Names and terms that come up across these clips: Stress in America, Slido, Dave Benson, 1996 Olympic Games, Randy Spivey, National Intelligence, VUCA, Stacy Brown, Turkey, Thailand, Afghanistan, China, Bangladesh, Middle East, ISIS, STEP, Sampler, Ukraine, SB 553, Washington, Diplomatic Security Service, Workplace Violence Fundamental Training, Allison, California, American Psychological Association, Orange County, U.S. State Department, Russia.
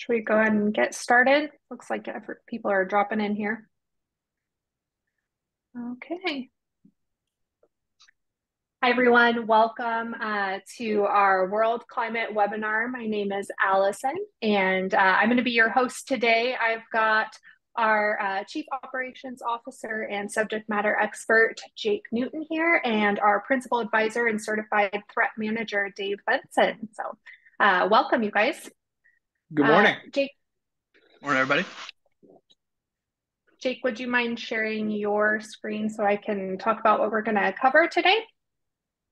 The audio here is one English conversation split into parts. Should we go ahead and get started? Looks like people are dropping in here. Okay. Hi, everyone. Welcome to our World Climate webinar. My name is Allison, and I'm going to be your host today. I've got our Chief Operations Officer and Subject Matter Expert, Jake Newton, here, and our Principal Advisor and Certified Threat Manager, Dave Benson. So welcome, you guys. Good morning. Jake. Morning, everybody. Jake, would you mind sharing your screen so I can talk about what we're going to cover today?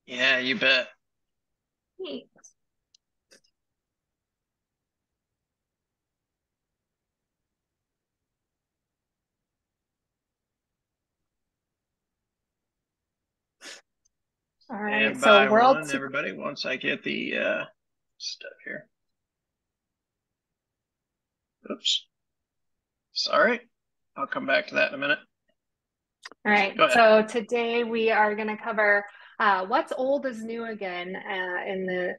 Yeah, you bet. Thanks. All right, and so world, everybody, once I get the stuff here. Oops. Sorry. I'll come back to that in a minute. All right. So today we are going to cover what's old is new again in the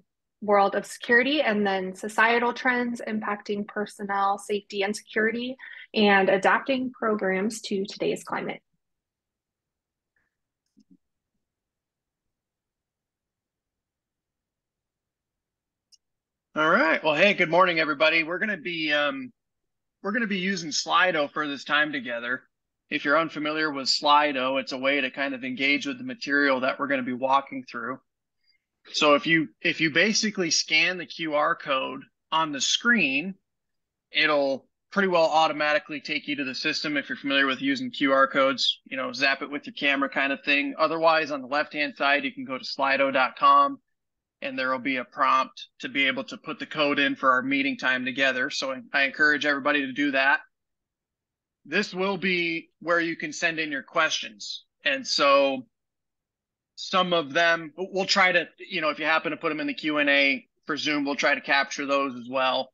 world of security, and then societal trends impacting personnel, safety, and security, and adapting programs to today's climate. All right. Well, hey, good morning, everybody. We're going to be using Slido for this time together. If you're unfamiliar with Slido, it's a way to kind of engage with the material that we're going to be walking through. So if you basically scan the QR code on the screen, it'll pretty well automatically take you to the system. If you're familiar with using QR codes, you know, zap it with your camera kind of thing. Otherwise, on the left-hand side, you can go to slido.com. And there will be a prompt to be able to put the code in for our meeting time together. So I encourage everybody to do that. This will be where you can send in your questions. And so some of them, we'll try to, you know, if you happen to put them in the Q&A for Zoom, we'll try to capture those as well.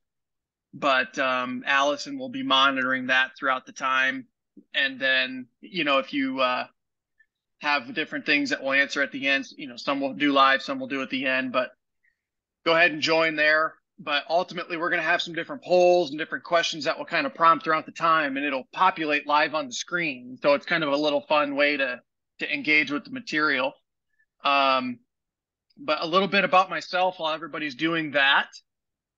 But Allison will be monitoring that throughout the time. And then, you know, if you have different things that we'll answer at the end. You know, some we'll do live, some we'll do at the end, but go ahead and join there. But ultimately, we're going to have some different polls and different questions that will kind of prompt throughout the time, and it'll populate live on the screen. So it's kind of a little fun way to engage with the material. But a little bit about myself while everybody's doing that.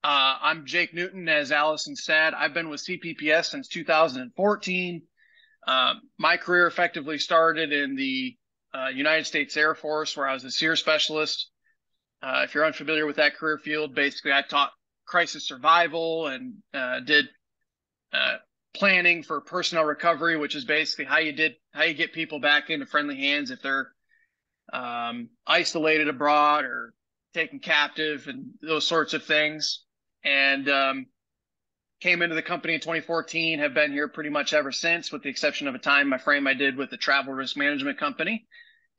I'm Jake Newton, as Allison said. I've been with CPPS since 2014. My career effectively started in the United States Air Force, where I was a SERE specialist. If you're unfamiliar with that career field, basically I taught crisis survival and did planning for personnel recovery, which is basically how you get people back into friendly hands if they're isolated abroad or taken captive and those sorts of things. And came into the company in 2014, have been here pretty much ever since, with the exception of a time I did with the travel risk management company.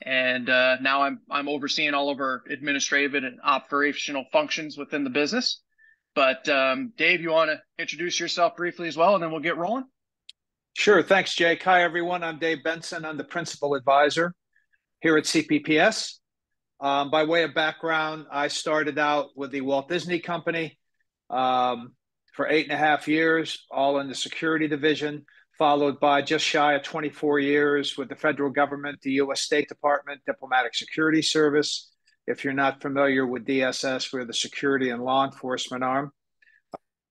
And now I'm overseeing all of our administrative and operational functions within the business. But Dave, you want to introduce yourself briefly as well, and then we'll get rolling? Sure. Thanks, Jake. Hi, everyone. I'm Dave Benson. I'm the principal advisor here at CPPS. By way of background, I started out with the Walt Disney Company. For 8.5 years, all in the security division, followed by just shy of 24 years with the federal government, the U.S. State Department, Diplomatic Security Service. If you're not familiar with DSS, we're the security and law enforcement arm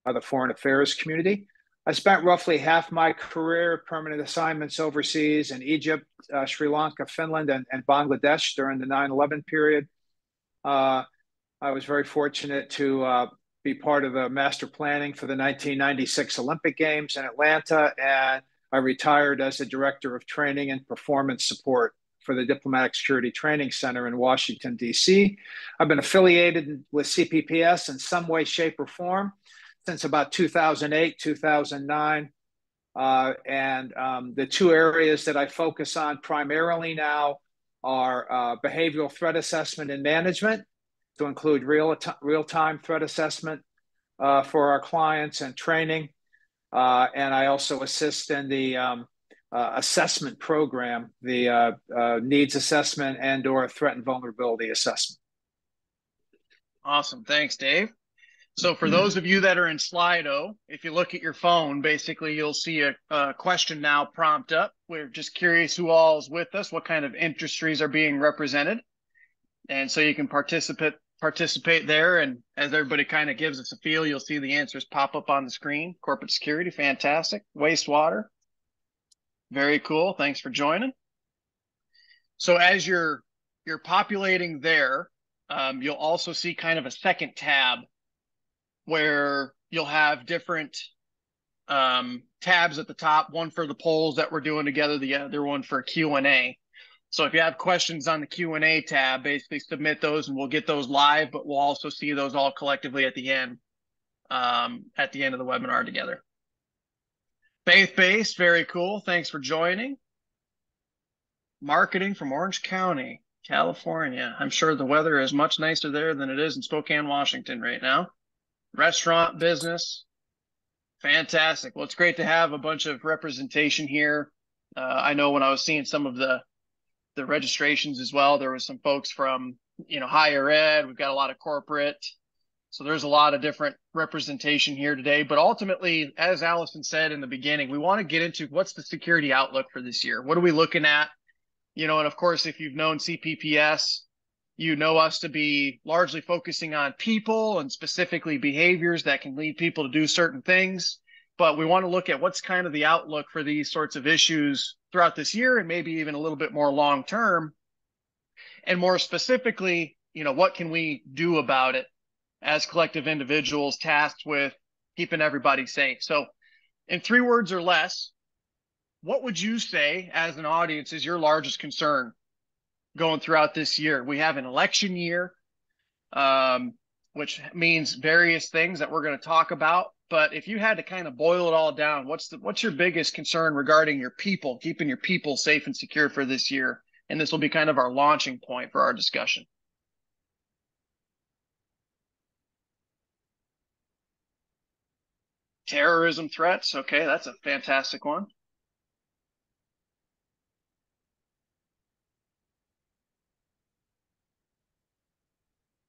of the foreign affairs community. I spent roughly half my career permanent assignments overseas in Egypt, Sri Lanka, Finland, and Bangladesh during the 9/11 period. I was very fortunate to be part of the master planning for the 1996 Olympic Games in Atlanta, and I retired as the director of training and performance support for the Diplomatic Security Training Center in Washington, D.C. I've been affiliated with CPPS in some way, shape, or form since about 2008, 2009. The two areas that I focus on primarily now are behavioral threat assessment and management, to include real-time threat assessment for our clients and training. And I also assist in the assessment program, the needs assessment and/or threat and vulnerability assessment. Awesome. Thanks, Dave. So for those of you that are in Slido, if you look at your phone, basically you'll see a question now prompt up. We're just curious who all is with us, what kind of industries are being represented. And so you can participate there. And as everybody kind of gives us a feel, you'll see the answers pop up on the screen. Corporate security, fantastic. Wastewater, very cool. Thanks for joining. So as you're populating there, you'll also see kind of a second tab where you'll have different tabs at the top, one for the polls that we're doing together, the other one for Q&A. So if you have questions on the Q&A tab, basically submit those and we'll get those live, but we'll also see those all collectively at the end of the webinar together. Faith-based, very cool. Thanks for joining. Marketing from Orange County, California. I'm sure the weather is much nicer there than it is in Spokane, Washington right now. Restaurant business, fantastic. Well, it's great to have a bunch of representation here. I know when I was seeing some of the registrations as well, there was some folks from, you know, higher ed. We've got a lot of corporate. So there's a lot of different representation here today. But ultimately, as Allison said in the beginning, we want to get into what's the security outlook for this year. What are we looking at? You know, and of course, if you've known CPPS, you know us to be largely focusing on people and specifically behaviors that can lead people to do certain things. But we want to look at what's kind of the outlook for these sorts of issues throughout this year and maybe even a little bit more long term. And more specifically, you know, what can we do about it as collective individuals tasked with keeping everybody safe? So in 3 words or less, what would you say as an audience is your largest concern going throughout this year? We have an election year, which means various things that we're going to talk about. But if you had to kind of boil it all down, what's your biggest concern regarding your people, keeping your people safe and secure for this year? And this will be kind of our launching point for our discussion. Terrorism threats. Okay, that's a fantastic one.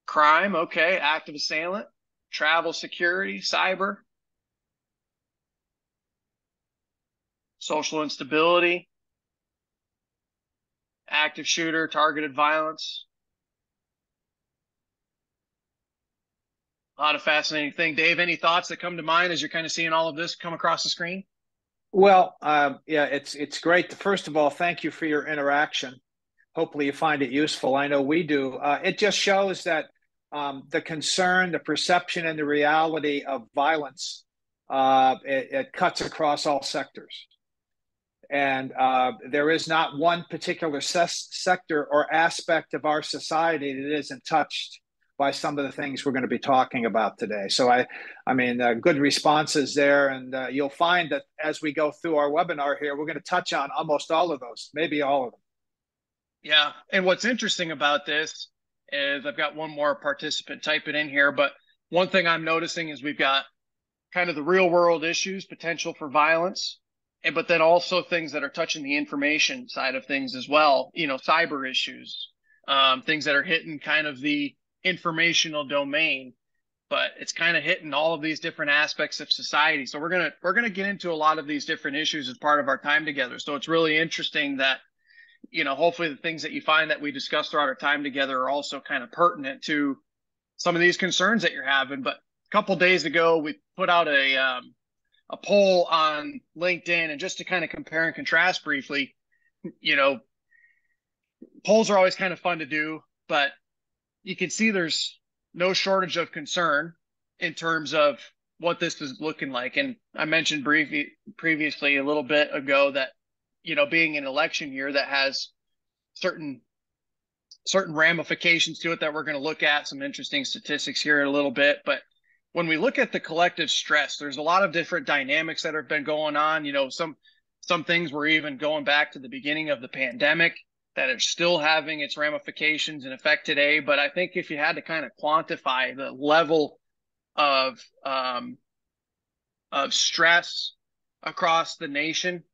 Crime, okay, active assailant, travel security, cyber, social instability, active shooter, targeted violence. A lot of fascinating things. Dave, any thoughts that come to mind as you're kind of seeing all of this come across the screen? Well, yeah, it's great. First of all, thank you for your interaction. Hopefully you find it useful. I know we do. It just shows that the concern, the perception, and the reality of violence, it cuts across all sectors. And there is not one particular sector or aspect of our society that isn't touched by some of the things we're going to be talking about today. So I mean, good responses there. And you'll find that as we go through our webinar here, we're going to touch on almost all of those, maybe all of them. Yeah. And what's interesting about this is I've got one more participant typing in here, but one thing I'm noticing is we've got kind of the real world issues, potential for violence, and but then also things that are touching the information side of things as well, you know, cyber issues, things that are hitting kind of the informational domain, but it's kind of hitting all of these different aspects of society. So we're going to get into a lot of these different issues as part of our time together. So it's really interesting that, you know, hopefully the things that you find that we discuss throughout our time together are also kind of pertinent to some of these concerns that you're having. But a couple of days ago, we put out a poll on LinkedIn, and just to kind of compare and contrast briefly, you know, polls are always kind of fun to do, but you can see there's no shortage of concern in terms of what this is looking like. And I mentioned briefly previously a little bit ago that, you know, being an election year that has certain ramifications to it that we're going to look at some interesting statistics here in a little bit. But when we look at the collective stress, there's a lot of different dynamics that have been going on. You know, some things were even going back to the beginning of the pandemic that are still having its ramifications in effect today. But I think if you had to kind of quantify the level of stress across the nation,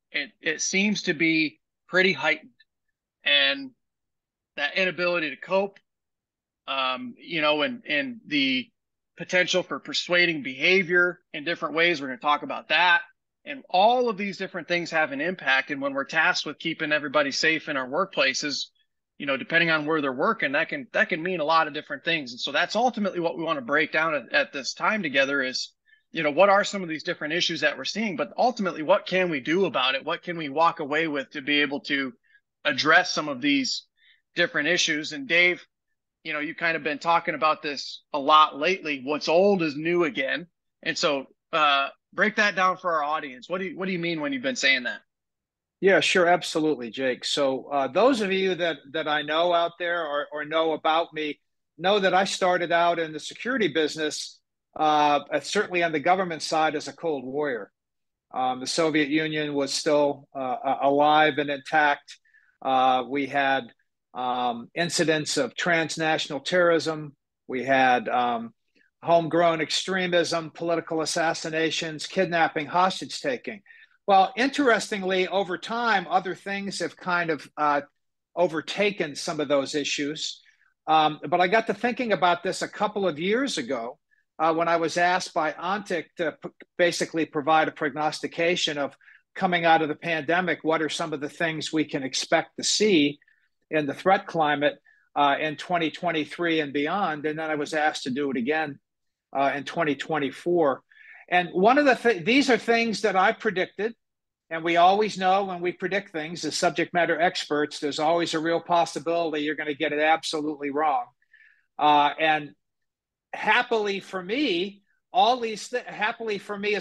it seems to be pretty heightened, and that inability to cope, you know, and the potential for persuading behavior in different ways. We're going to talk about that. And all of these different things have an impact. And when we're tasked with keeping everybody safe in our workplaces, you know, depending on where they're working, that can mean a lot of different things. And so that's ultimately what we want to break down at this time together is, you know, what are some of these different issues that we're seeing, but ultimately, what can we do about it? What can we walk away with to be able to address some of these different issues? And Dave, you know, you kind of been talking about this a lot lately. What's old is new again. And so, break that down for our audience. What do you mean when you've been saying that? Yeah, sure. Absolutely, Jake. So those of you that I know out there or know about me know that I started out in the security business, certainly on the government side, as a Cold Warrior. The Soviet Union was still alive and intact. We had incidents of transnational terrorism. We had homegrown extremism, political assassinations, kidnapping, hostage taking. Well, interestingly, over time, other things have kind of overtaken some of those issues. But I got to thinking about this a couple of years ago when I was asked by Ontic to basically provide a prognostication of coming out of the pandemic. What are some of the things we can expect to see in the threat climate in 2023 and beyond? And then I was asked to do it again in 2024. And one of the these are things that I predicted, and we always know when we predict things as subject matter experts, there's always a real possibility you're going to get it absolutely wrong. And happily for me, as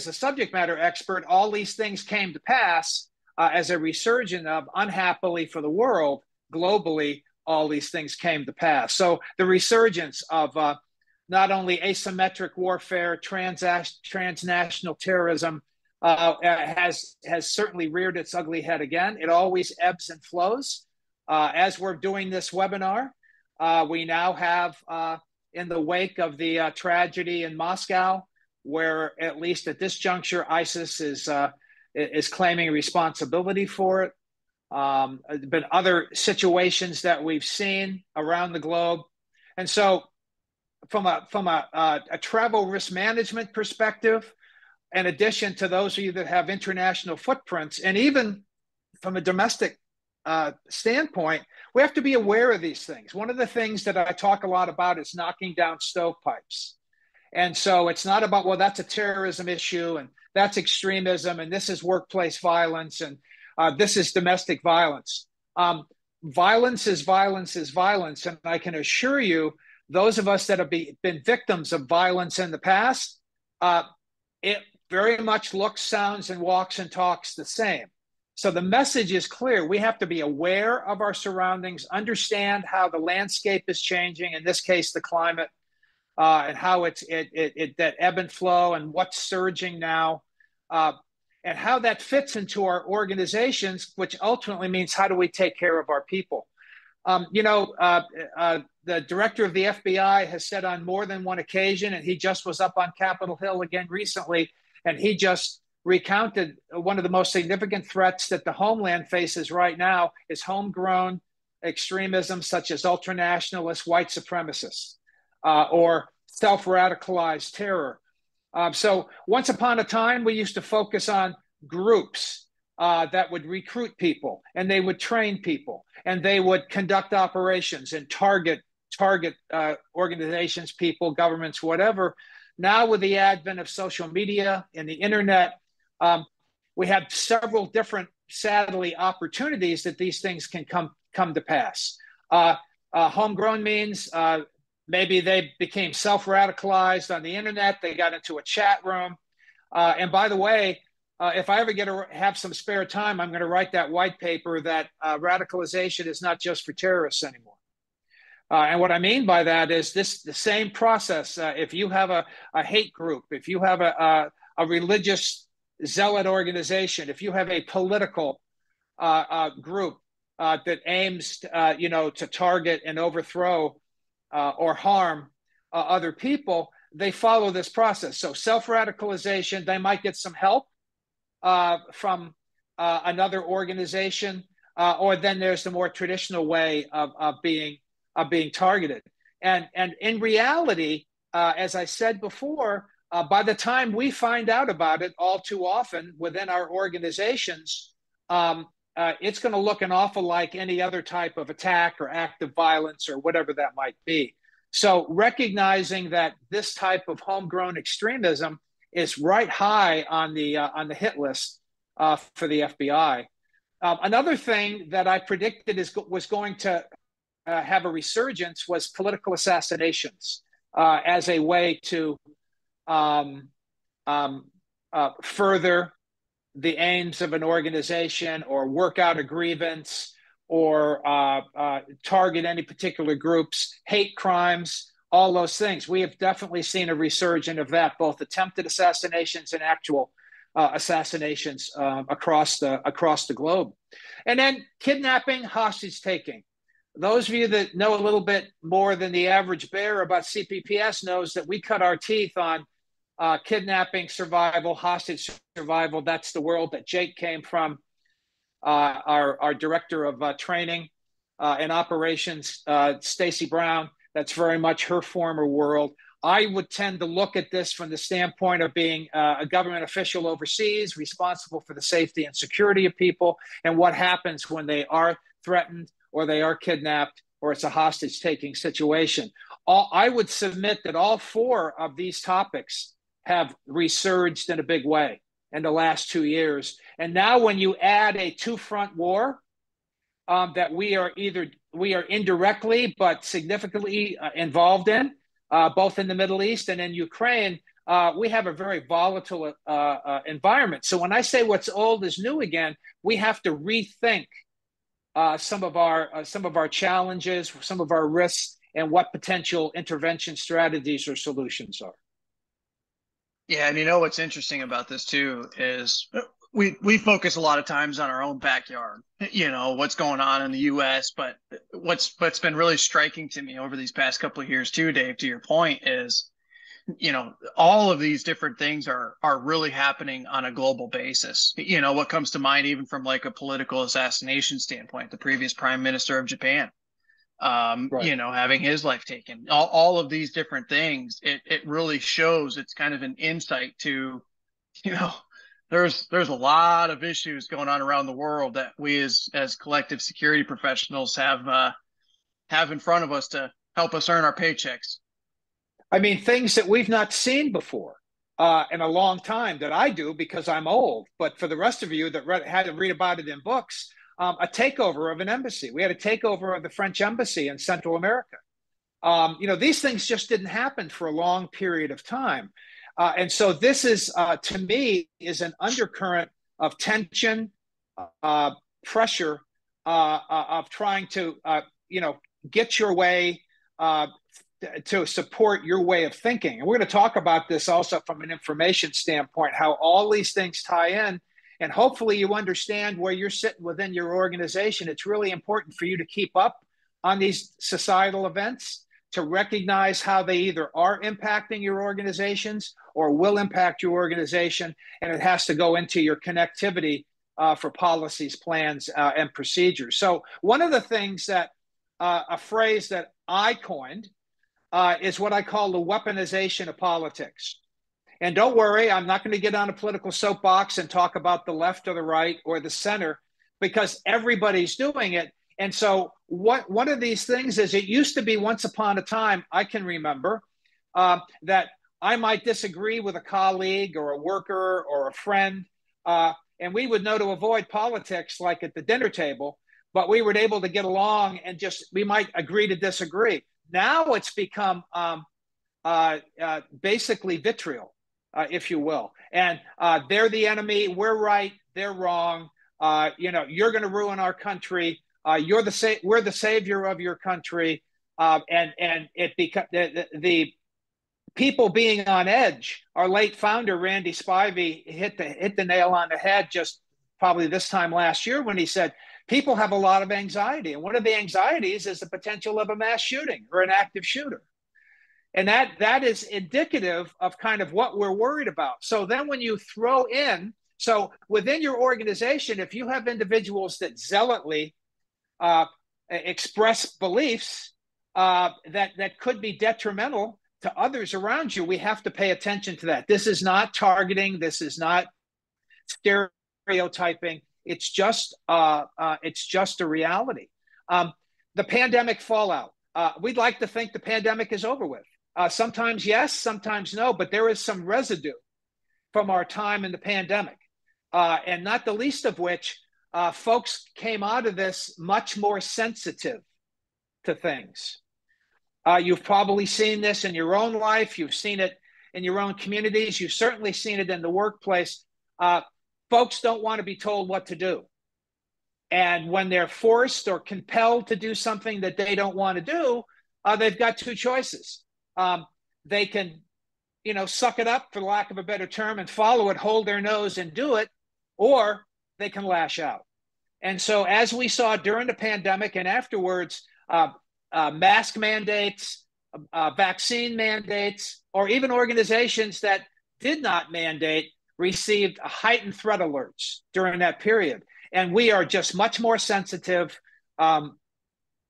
a subject matter expert, all these things came to pass as a resurgence of, unhappily for the world, globally, all these things came to pass. So the resurgence of not only asymmetric warfare, transnational terrorism has certainly reared its ugly head again. It always ebbs and flows. As we're doing this webinar, we now have, in the wake of the tragedy in Moscow, where at least at this juncture, ISIS is claiming responsibility for it. But other situations that we've seen around the globe, and so. From a travel risk management perspective, in addition to those of you that have international footprints, and even from a domestic standpoint, we have to be aware of these things. One of the things that I talk a lot about is knocking down stovepipes. And so it's not about, well, that's a terrorism issue, and that's extremism, and this is workplace violence, and this is domestic violence. Violence is violence is violence, and I can assure you, those of us that have been victims of violence in the past, it very much looks, sounds, and walks and talks the same. So the message is clear. We have to be aware of our surroundings, understand how the landscape is changing, in this case, the climate, and how it's that ebb and flow and what's surging now, and how that fits into our organizations, which ultimately means how do we take care of our people. The director of the FBI has said on more than one occasion, and he just was up on Capitol Hill again recently, and he just recounted one of the most significant threats that the homeland faces right now is homegrown extremism such as ultranationalist white supremacists or self-radicalized terror. So once upon a time, we used to focus on groups that would recruit people, and they would train people, and they would conduct operations and target organizations, people, governments, whatever. Now with the advent of social media and the internet, we have several different, sadly, opportunities that these things can come to pass. Homegrown means maybe they became self-radicalized on the internet, they got into a chat room, and by the way, if I ever get to have some spare time, I'm going to write that white paper that radicalization is not just for terrorists anymore. And what I mean by that is this: the same process. If you have a hate group, if you have a religious zealot organization, if you have a political group that aims, to target and overthrow or harm other people, they follow this process. So self-radicalization, they might get some help from another organization, or then there's the more traditional way of being targeted. And in reality, as I said before, by the time we find out about it all too often within our organizations, it's going to look an awful like any other type of attack or act of violence or whatever that might be. So recognizing that this type of homegrown extremism is right high on the hit list for the FBI. Another thing that I predicted was going to have a resurgence was political assassinations as a way to further the aims of an organization or work out a grievance or target any particular groups, hate crimes, all those things. We have definitely seen a resurgence of that, both attempted assassinations and actual assassinations across the globe. And then kidnapping, hostage taking. Those of you that know a little bit more than the average bear about CPPS knows that we cut our teeth on kidnapping survival, hostage survival. That's the world that Jake came from, our director of training and operations, Stacy Brown. That's very much her former world. I would tend to look at this from the standpoint of being a government official overseas, responsible for the safety and security of people, and what happens when they are threatened or they are kidnapped, or it's a hostage-taking situation. I would submit that all four of these topics have resurged in a big way in the last 2 years. And now when you add a two-front war that we are indirectly but significantly involved in, both in the Middle East and in Ukraine, we have a very volatile environment. So when I say what's old is new again, we have to rethink some of our challenges, some of our risks, and what potential intervention strategies or solutions are. Yeah, and you know what's interesting about this too is we focus a lot of times on our own backyard, you know, what's going on in the U.S. But what's been really striking to me over these past couple of years too, Dave, to your point is, you know, all of these different things are really happening on a global basis. You know, what comes to mind, even from like a political assassination standpoint, the previous prime minister of Japan, right, you know, having his life taken, all of these different things, it really shows, it's kind of an insight to, you know, there's a lot of issues going on around the world that we as collective security professionals have in front of us to help us earn our paychecks. I mean, things that we've not seen before in a long time that I do because I'm old. But for the rest of you that had to read about it in books, a takeover of an embassy. We had a takeover of the French embassy in Central America. You know, these things just didn't happen for a long period of time. And so this is, to me, is an undercurrent of tension, pressure of trying to, you know, get your way to support your way of thinking. And we're going to talk about this also from an information standpoint, how all these things tie in. And hopefully you understand where you're sitting within your organization. It's really important for you to keep up on these societal events, to recognize how they either are impacting your organizations or will impact your organization. And it has to go into your connectivity for policies, plans, and procedures. So one of the things that a phrase that I coined is what I call the weaponization of politics. And don't worry, I'm not going to get on a political soapbox and talk about the left or the right or the center, because everybody's doing it. And so one of these things is, it used to be once upon a time, I can remember, that I might disagree with a colleague or a worker or a friend, and we would know to avoid politics like at the dinner table, but we were able to get along and just, we might agree to disagree. Now it's become basically vitriol, if you will. And they're the enemy, we're right, they're wrong. You know, you're going to ruin our country. We're the savior of your country. And it becomes the people being on edge. Our late founder, Randy Spivey, hit the nail on the head just probably this time last year when he said, people have a lot of anxiety. And one of the anxieties is the potential of a mass shooting or an active shooter. And that is indicative of kind of what we're worried about. So then when you throw in, so within your organization, if you have individuals that zealotly express beliefs that could be detrimental to others around you, we have to pay attention to that. This is not targeting. This is not stereotyping. It's just a reality. The pandemic fallout. We'd like to think the pandemic is over with. Sometimes yes, sometimes no, but there is some residue from our time in the pandemic. And not the least of which, folks came out of this much more sensitive to things. You've probably seen this in your own life. You've seen it in your own communities. You've certainly seen it in the workplace. Folks don't want to be told what to do. And when they're forced or compelled to do something that they don't want to do, they've got two choices. They can, you know, suck it up, for lack of a better term, and follow it, hold their nose and do it, or they can lash out. And so as we saw during the pandemic and afterwards, mask mandates, vaccine mandates, or even organizations that did not mandate received a heightened threat alerts during that period. And we are just much more sensitive.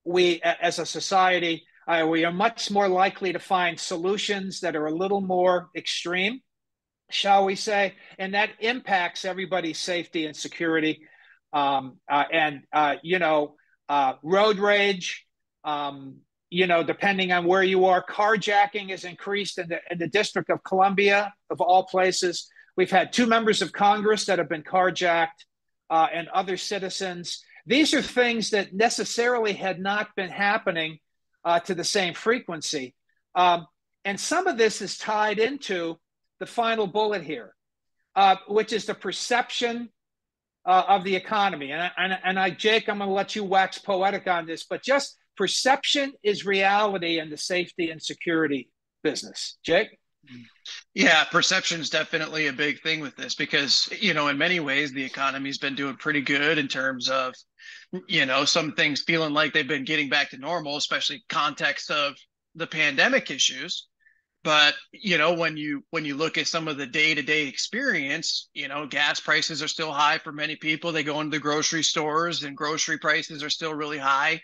We, as a society, we are much more likely to find solutions that are a little more extreme, shall we say, and that impacts everybody's safety and security. You know, road rage, you know, depending on where you are, carjacking is increased in the District of Columbia, of all places. We've had 2 members of Congress that have been carjacked and other citizens. These are things that necessarily had not been happening to the same frequency. And some of this is tied into the final bullet here, which is the perception of the economy. And Jake, I'm going to let you wax poetic on this, but just perception is reality in the safety and security business. Jake? Yeah, perception is definitely a big thing with this because, you know, in many ways, the economy's been doing pretty good in terms of, you know, some things feeling like they've been getting back to normal, especially context of the pandemic issues. But, you know, when you look at some of the day-to-day experience, you know, gas prices are still high for many people. They go into the grocery stores and grocery prices are still really high.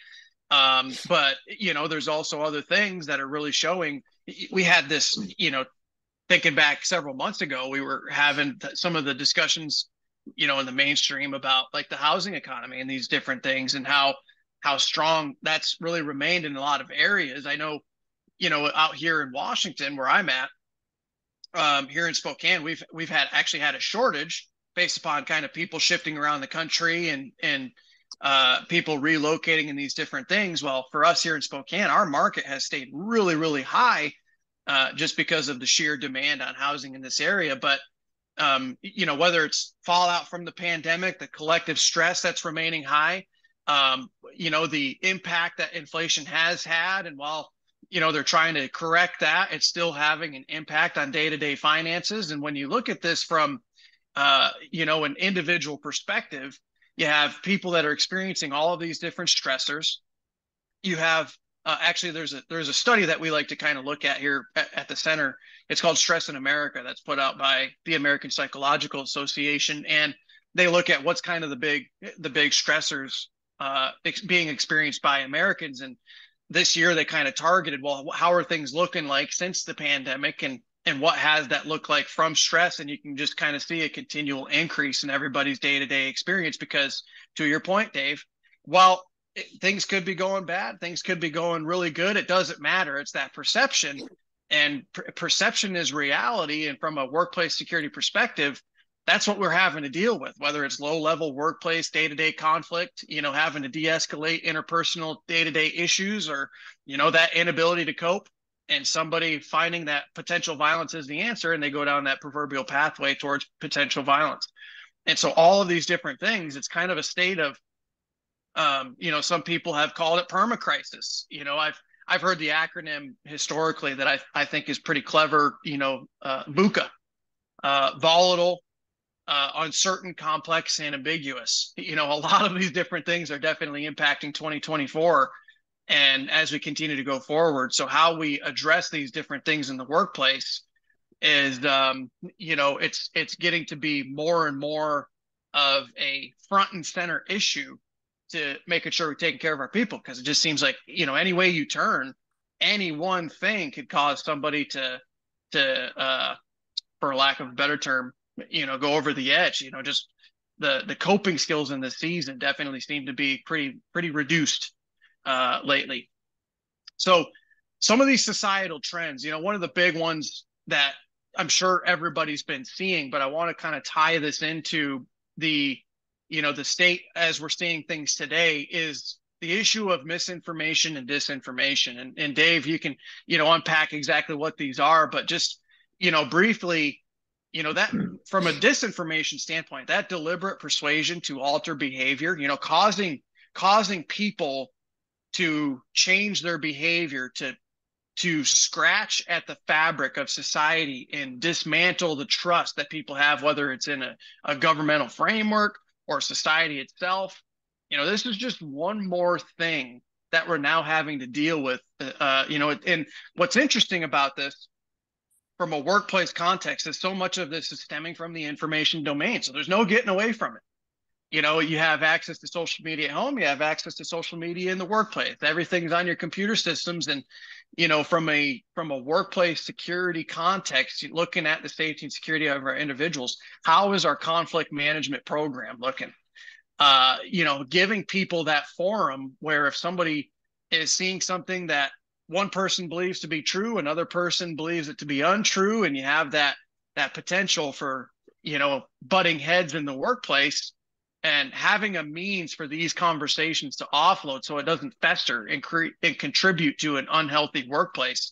But, you know, there's also other things that are really showing. We had this, you know, thinking back several months ago, we were having some of the discussions, you know, in the mainstream about like the housing economy and these different things and how strong that's really remained in a lot of areas. I know, you know, out here in Washington where I'm at, here in Spokane, we've actually had a shortage based upon kind of people shifting around the country and people relocating and these different things. Well, for us here in Spokane, our market has stayed really, really high just because of the sheer demand on housing in this area. But you know, whether it's fallout from the pandemic, the collective stress that's remaining high, you know, the impact that inflation has had. And while, you know, they're trying to correct that, it's still having an impact on day-to-day finances. And when you look at this from, you know, an individual perspective, you have people that are experiencing all of these different stressors. You have, actually, there's a study that we like to kind of look at here at the center. It's called Stress in America, that's put out by the American Psychological Association, and they look at what's kind of the big stressors being experienced by Americans. And this year they kind of targeted, well, how are things looking like since the pandemic, and what has that looked like from stress? And you can just kind of see a continual increase in everybody's day-to-day experience because, to your point, Dave, while things could be going bad, things could be going really good, it doesn't matter. It's that perception. And perception is reality. And from a workplace security perspective, that's what we're having to deal with, whether it's low-level workplace, day-to-day conflict, you know, having to de-escalate interpersonal day-to-day issues, or, you know, that inability to cope and somebody finding that potential violence is the answer, and they go down that proverbial pathway towards potential violence. And so all of these different things, it's kind of a state of, you know, some people have called it permacrisis. You know, I've heard the acronym historically that I think is pretty clever, you know, VUCA, volatile, uncertain, complex, and ambiguous. You know, a lot of these different things are definitely impacting 2024 and as we continue to go forward. So how we address these different things in the workplace is, you know, it's getting to be more and more of a front and center issue to making sure we're taking care of our people, because it just seems like, you know, any way you turn, any one thing could cause somebody to for lack of a better term, go over the edge. Just the coping skills in this season definitely seem to be pretty reduced lately. So some of these societal trends, one of the big ones that I'm sure everybody's been seeing, but I want to kind of tie this into the state as we're seeing things today, is the issue of misinformation and disinformation. And Dave, you can, unpack exactly what these are, but just, briefly, that from a disinformation standpoint, that deliberate persuasion to alter behavior, causing people to change their behavior, to scratch at the fabric of society and dismantle the trust that people have, whether it's in a governmental framework or society itself. This is just one more thing that we're now having to deal with. And what's interesting about this from a workplace context is so much of this is stemming from the information domain. So there's no getting away from it. You have access to social media at home, you have access to social media in the workplace. Everything's on your computer systems. And, from a workplace security context, looking at the safety and security of our individuals, how is our conflict management program looking? Giving people that forum where if somebody is seeing something that one person believes to be true, another person believes it to be untrue, and you have that potential for, butting heads in the workplace, and having a means for these conversations to offload so it doesn't fester and contribute to an unhealthy workplace.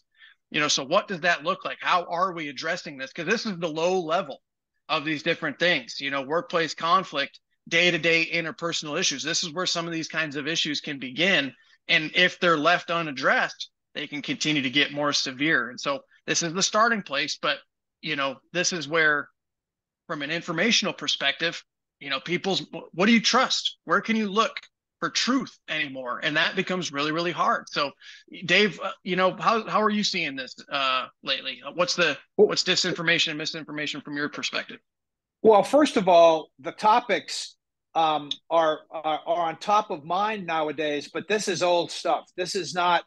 So what does that look like? How are we addressing this? Because this is the low level of these different things, workplace conflict, day-to-day interpersonal issues. This is where some of these kinds of issues can begin. And if they're left unaddressed, they can continue to get more severe. And so this is the starting place, but, this is where, from an informational perspective, what do you trust? Where can you look for truth anymore? And that becomes really, really hard. So Dave, how are you seeing this lately? What's disinformation and misinformation from your perspective? Well, first of all, the topics are on top of mind nowadays, but this is old stuff. This is not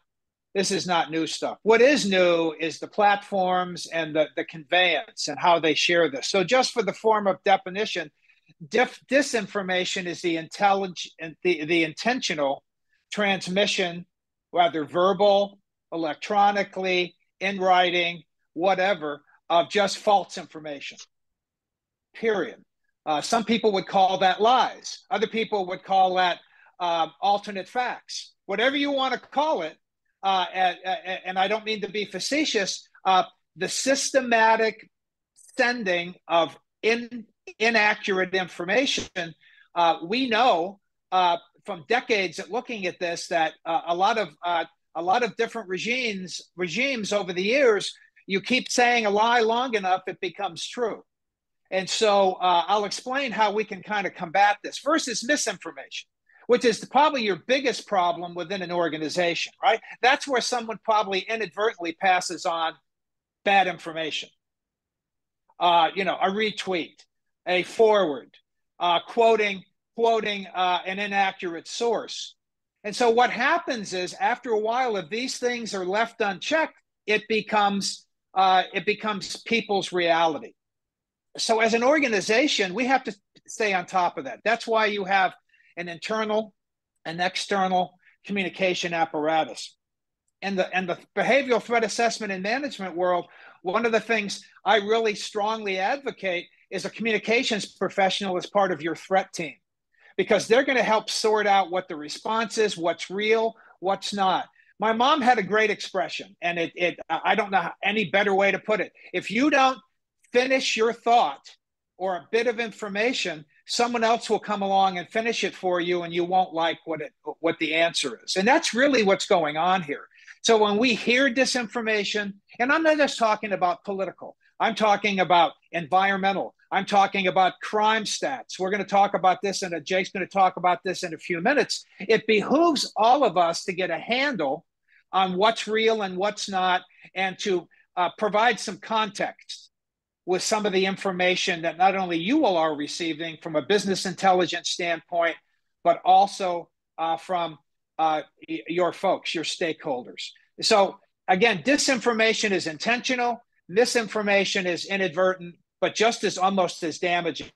new stuff. What is new is the platforms and the conveyance and how they share this. So just for the form of definition, disinformation is the intentional transmission, whether verbal, electronically, in writing, whatever, of just false information, period. Some people would call that lies. Other people would call that alternate facts. Whatever you want to call it, and I don't mean to be facetious, the systematic sending of inaccurate information. We know from decades of looking at this that a lot of different regimes over the years, you keep saying a lie long enough, it becomes true. And so I'll explain how we can kind of combat this. First is misinformation, which is probably your biggest problem within an organization, right? That's where someone probably inadvertently passes on bad information. A retweet, a forward, quoting an inaccurate source. And so what happens is, after a while, if these things are left unchecked, it becomes people's reality. So as an organization, we have to stay on top of that. That's why you have an internal and external communication apparatus. And the behavioral threat assessment and management world, one of the things I really strongly advocate is a communications professional as part of your threat team, because they're going to help sort out what the response is, what's real, what's not. My mom had a great expression, and I don't know any better way to put it. If you don't finish your thought or a bit of information, someone else will come along and finish it for you, and you won't like what the answer is. And that's really what's going on here. So when we hear disinformation, and I'm not just talking about political, I'm talking about environmental, I'm talking about crime stats. We're going to talk about this, and Jake's going to talk about this in a few minutes. It behooves all of us to get a handle on what's real and what's not, and to provide some context with some of the information that not only you all are receiving from a business intelligence standpoint, but also from your folks, your stakeholders. So Again, disinformation is intentional, misinformation is inadvertent, but just as almost as damaging,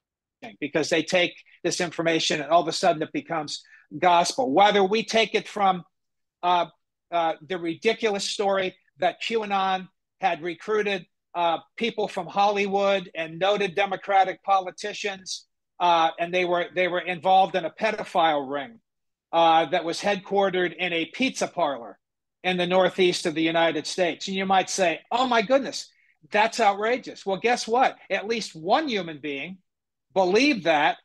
because they take this information and all of a sudden it becomes gospel. Whether we take it from the ridiculous story that QAnon had recruited people from Hollywood and noted Democratic politicians, and they were involved in a pedophile ring that was headquartered in a pizza parlor in the northeast of the United States. And you might say, oh my goodness, that's outrageous. Well, guess what? At least one human being believed that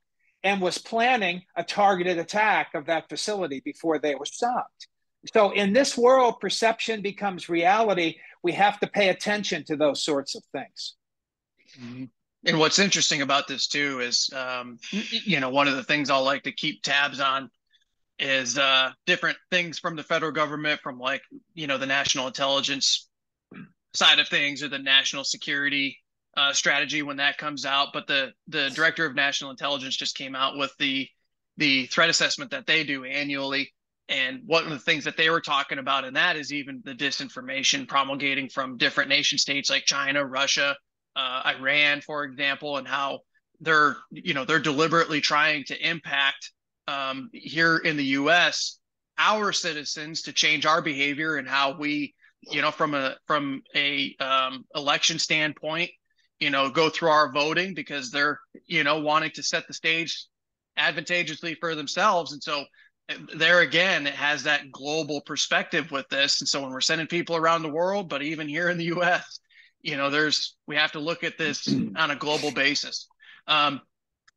and was planning a targeted attack of that facility before they were stopped. So in this world, perception becomes reality. We have to pay attention to those sorts of things. Mm-hmm. And what's interesting about this too is, you know, one of the things I'll like to keep tabs on is different things from the federal government, from like, you know, the national intelligence side of things or the national security strategy when that comes out. But the director of national intelligence just came out with the threat assessment that they do annually. And one of the things that they were talking about in that is even the disinformation promulgating from different nation states like China, Russia, Iran, for example, and how they're, you know, they're deliberately trying to impact here in the U.S. our citizens to change our behavior and how we, you know, from a election standpoint, you know, go through our voting, because they're, you know, wanting to set the stage advantageously for themselves. And so there again, it has that global perspective with this. And so when we're sending people around the world, but even here in the U.S., you know, we have to look at this on a global basis.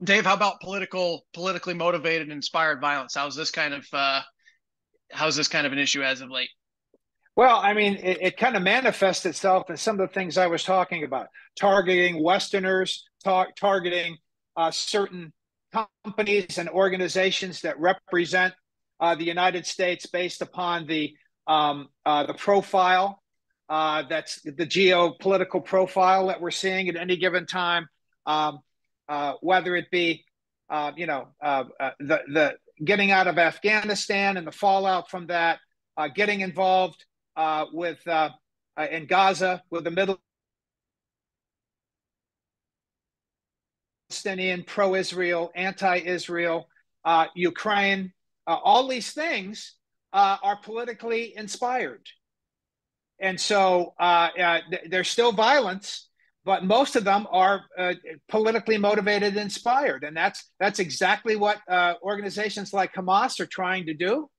Dave, how about politically motivated, inspired violence? How's this kind of an issue as of late? Well, I mean, it kind of manifests itself in some of the things I was talking about, targeting Westerners, targeting certain companies and organizations that represent the United States based upon the profile, that's the geopolitical profile that we're seeing at any given time, whether it be, you know, the getting out of Afghanistan and the fallout from that, getting involved with in Gaza with the Middle Palestinian, pro-Israel, anti-Israel, Ukraine, all these things are politically inspired. And so there's still violence, but most of them are politically motivated, inspired. And that's exactly what organizations like Hamas are trying to do.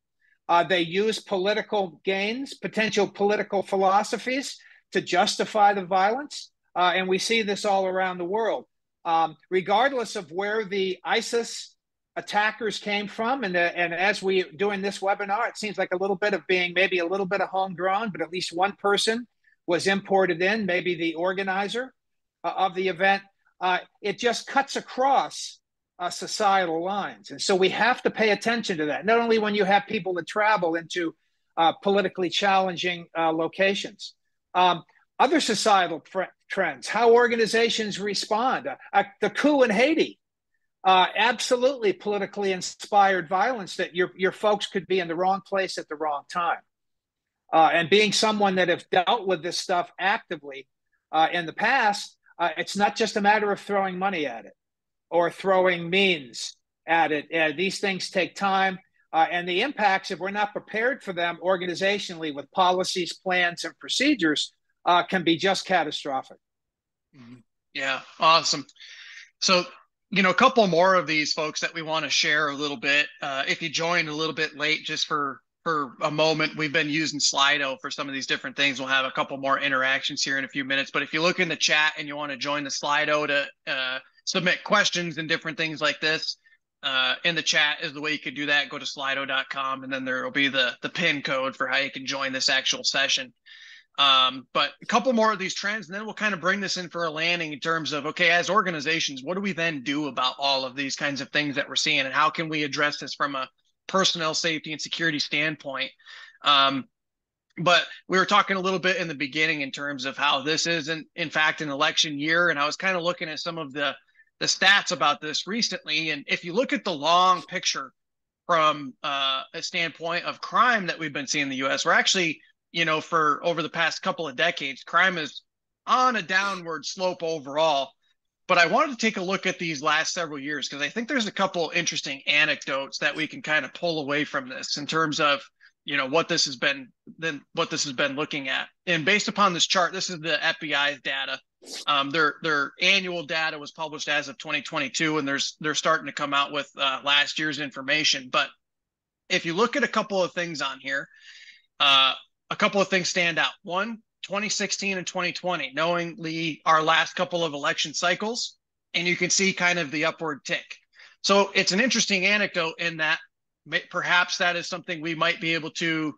They use political gains, potential political philosophies to justify the violence. And we see this all around the world. Regardless of where the ISIS attackers came from, and as we're doing this webinar, it seems like a little bit of being maybe a little bit of homegrown, but at least one person was imported in, maybe the organizer of the event. It just cuts across societal lines. And so we have to pay attention to that, not only when you have people that travel into politically challenging locations. Other societal trends, how organizations respond. The coup in Haiti, absolutely politically inspired violence that your folks could be in the wrong place at the wrong time. And being someone that have dealt with this stuff actively in the past, it's not just a matter of throwing money at it or throwing means at it. These things take time. And the impacts, if we're not prepared for them organizationally with policies, plans, and procedures, can be just catastrophic. Yeah, awesome. So, you know, a couple more of these folks that we want to share a little bit. If you joined a little bit late, just for a moment, we've been using Slido for some of these different things. We'll have a couple more interactions here in a few minutes. But if you look in the chat and you want to join the Slido to submit questions and different things like this, in the chat is the way you could do that. Go to slido.com, and then there will be the pin code for how you can join this actual session. But a couple more of these trends, and then we'll kind of bring this in for a landing in terms of, okay, as organizations, what do we then do about all of these kinds of things that we're seeing, and how can we address this from a personnel safety and security standpoint? But we were talking a little bit in the beginning in terms of how this is, in fact, an election year, and I was kind of looking at some of the stats about this recently, and if you look at the long picture from a standpoint of crime that we've been seeing in the U.S., we're actually you know, for over the past couple of decades, crime is on a downward slope overall. But I wanted to take a look at these last several years because I think there's a couple interesting anecdotes that we can kind of pull away from this in terms of, you know, what this has been looking at. And based upon this chart, this is the FBI's data. Their annual data was published as of 2022, and they're starting to come out with last year's information. But if you look at a couple of things on here, a couple of things stand out. One, 2016 and 2020, knowingly our last couple of election cycles, and you can see kind of the upward tick. So it's an interesting anecdote in that perhaps that is something we might be able to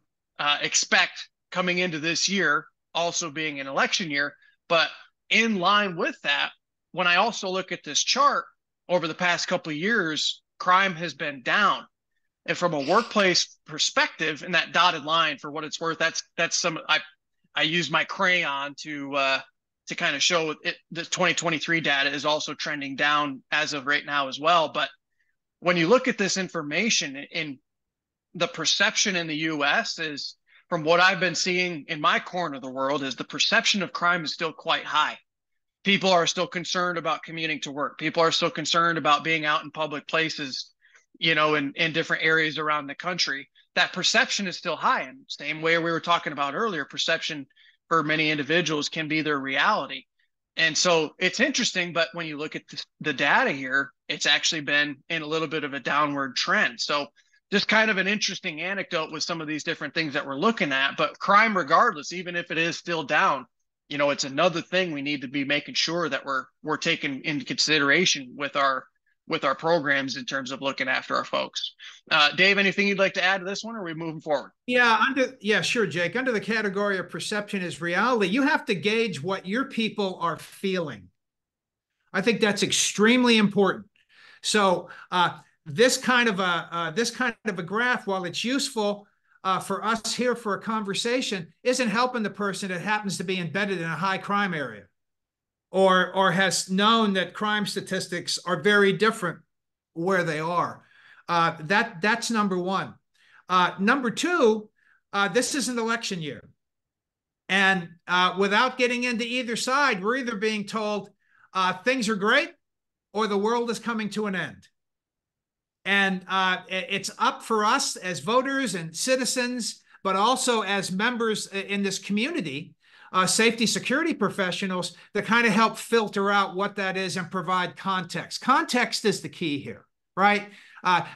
expect coming into this year, also being an election year. But in line with that, when I also look at this chart over the past couple of years, crime has been down. And from a workplace perspective, and that dotted line, for what it's worth, that's some, I use my crayon to kind of show it. The 2023 data is also trending down as of right now as well. But when you look at this information, in the perception in the U.S. is, from what I've been seeing in my corner of the world, is the perception of crime is still quite high. People are still concerned about commuting to work. People are still concerned about being out in public places, you know, in different areas around the country. That perception is still high. And same way we were talking about earlier, perception for many individuals can be their reality. And so it's interesting, but when you look at the data here, it's actually been in a little bit of a downward trend. So just kind of an interesting anecdote with some of these different things that we're looking at. But crime, regardless, even if it is still down, you know, it's another thing we need to be making sure that we're taking into consideration with our programs in terms of looking after our folks. Dave, anything you'd like to add to this one, or are we moving forward? Yeah, sure, Jake. Under the category of perception is reality, you have to gauge what your people are feeling. I think that's extremely important. So this kind of a graph, while it's useful for us here for a conversation, isn't helping the person that happens to be embedded in a high crime area, or has known that crime statistics are very different where they are. That's number one. Number two, this is an election year. And without getting into either side, we're either being told things are great or the world is coming to an end. And it's up for us as voters and citizens, but also as members in this community, safety security professionals, that kind of help filter out what that is and provide context. Context is the key here, right?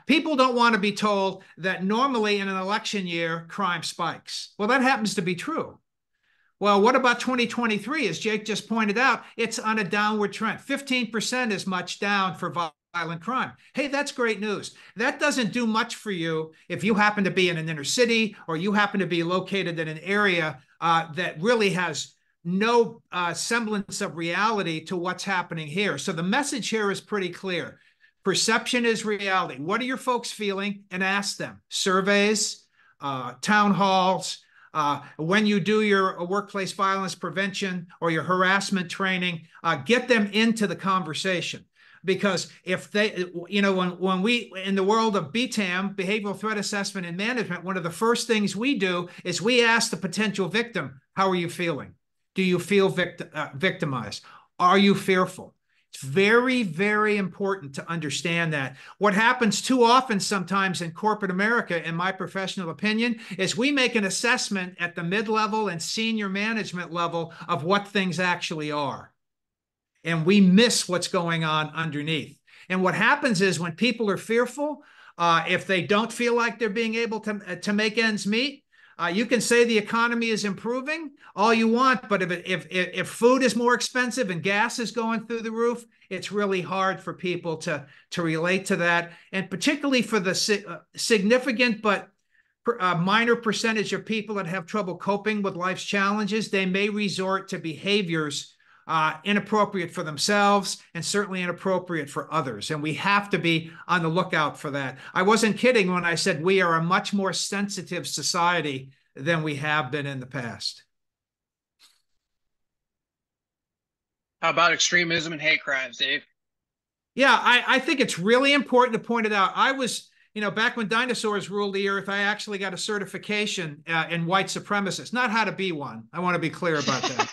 People don't want to be told that normally in an election year, crime spikes. Well, that happens to be true. Well, what about 2023? As Jake just pointed out, it's on a downward trend. 15% is much down for violent crime. Hey, that's great news. That doesn't do much for you if you happen to be in an inner city, or you happen to be located in an area that really has no semblance of reality to what's happening here. So the message here is pretty clear. Perception is reality. What are your folks feeling? And ask them. Surveys, town halls, when you do your workplace violence prevention or your harassment training, get them into the conversation. Because if they, you know, when we, in the world of BTAM, behavioral threat assessment and management, one of the first things we do is we ask the potential victim, how are you feeling? Do you feel victimized? Are you fearful? It's very, very important to understand that. What happens too often sometimes in corporate America, in my professional opinion, is we make an assessment at the mid-level and senior management level of what things actually are. And we miss what's going on underneath. And what happens is when people are fearful, if they don't feel like they're being able to make ends meet, you can say the economy is improving all you want, but if food is more expensive and gas is going through the roof, it's really hard for people to relate to that. And particularly for the significant but minor percentage of people that have trouble coping with life's challenges, they may resort to behaviors inappropriate for themselves and certainly inappropriate for others. And we have to be on the lookout for that. I wasn't kidding when I said we are a much more sensitive society than we have been in the past. How about extremism and hate crimes, Dave? Yeah, I think it's really important to point it out. I was you know, back when dinosaurs ruled the earth, I actually got a certification in white supremacist, not how to be one. I want to be clear about that.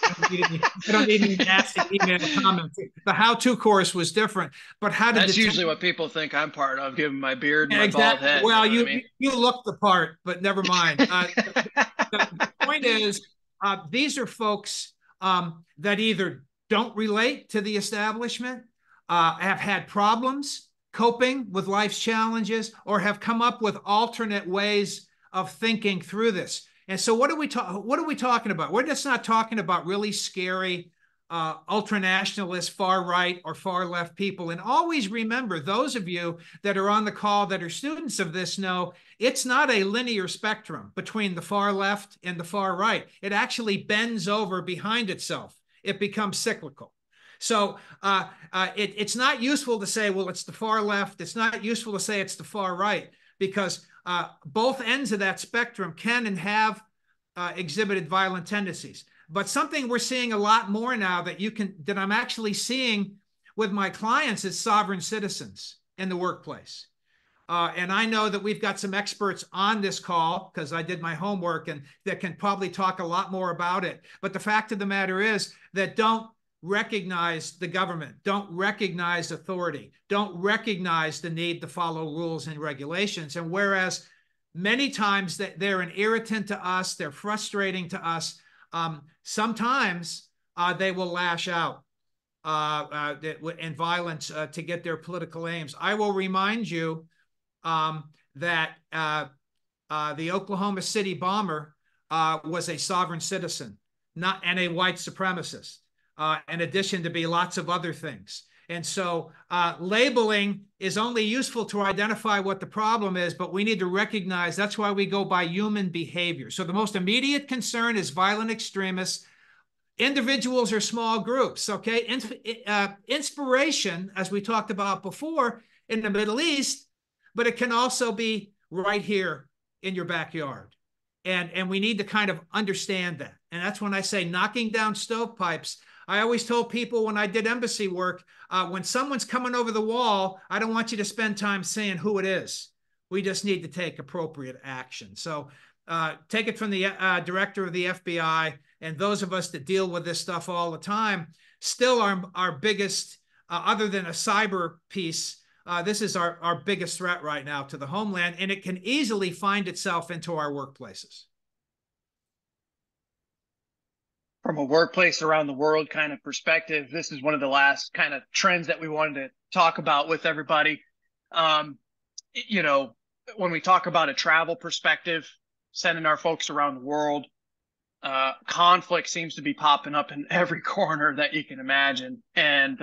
I don't need any nasty email comments. The how-to course was different, but how to That's usually what people think I'm part of, given my beard and my bald head. Well, you know you look the part, but never mind. The point is, these are folks that either don't relate to the establishment, have had problems coping with life's challenges, or have come up with alternate ways of thinking through this. And so what are we talking about? We're just not talking about really scary, ultranationalist, far right or far left people. And always remember, those of you that are on the call that are students of this know, it's not a linear spectrum between the far left and the far right. It actually bends over behind itself. It becomes cyclical. So it's not useful to say, well, it's the far left. It's not useful to say it's the far right, because both ends of that spectrum can and have exhibited violent tendencies. But something we're seeing a lot more now that you can, that I'm actually seeing with my clients, is sovereign citizens in the workplace. And I know that we've got some experts on this call, because I did my homework, and that can probably talk a lot more about it. But the fact of the matter is that don't recognize the government, don't recognize authority, don't recognize the need to follow rules and regulations. And whereas many times that they're an irritant to us, they're frustrating to us, sometimes they will lash out in violence to get their political aims. I will remind you that the Oklahoma City bomber was a sovereign citizen, not and a white supremacist. In addition to be lots of other things. And so labeling is only useful to identify what the problem is, but we need to recognize that's why we go by human behavior. So the most immediate concern is violent extremists, individuals or small groups, okay? Inspiration, as we talked about before, in the Middle East, but it can also be right here in your backyard. And we need to kind of understand that. And that's when I say knocking down stovepipes. I always told people when I did embassy work, when someone's coming over the wall, I don't want you to spend time saying who it is. We just need to take appropriate action. So take it from the director of the FBI, and those of us that deal with this stuff all the time, still our biggest, other than a cyber piece, this is our biggest threat right now to the homeland, and it can easily find itself into our workplaces. From a workplace around the world kind of perspective, this is one of the last kind of trends that we wanted to talk about with everybody. You know, when we talk about a travel perspective, sending our folks around the world, conflict seems to be popping up in every corner that you can imagine. And,